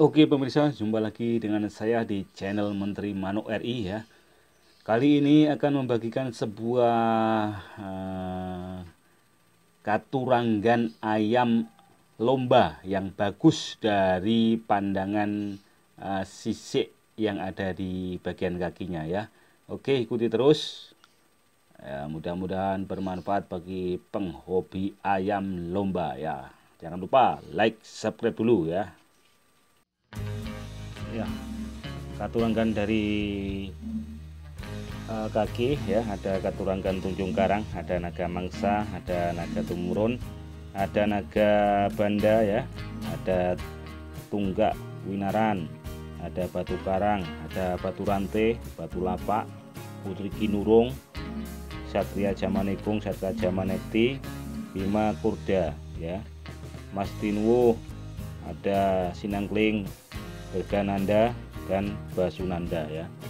Oke pemirsa, jumpa lagi dengan saya di channel Menteri Manuk RI ya. Kali ini akan membagikan sebuah katurangan ayam lomba yang bagus dari pandangan sisik yang ada di bagian kakinya ya. Oke, ikuti terus ya, mudah-mudahan bermanfaat bagi penghobi ayam lomba ya. Jangan lupa like, subscribe dulu ya. Ya, katurangan dari kaki ya, ada katurangan Tunjung Karang, ada Naga Mangsa, ada Naga Tumurun, ada Naga Banda ya, ada Tunggak Winaran, ada Batu Karang, ada Batu Ranteh, Batu Lapak, Putri Kinurung, Satria Jamanegung, Satria Jamanekti, Bima Kurda ya, Mas Tinwu, ada Sinang Kling, Hegananda, dan Basunanda ya.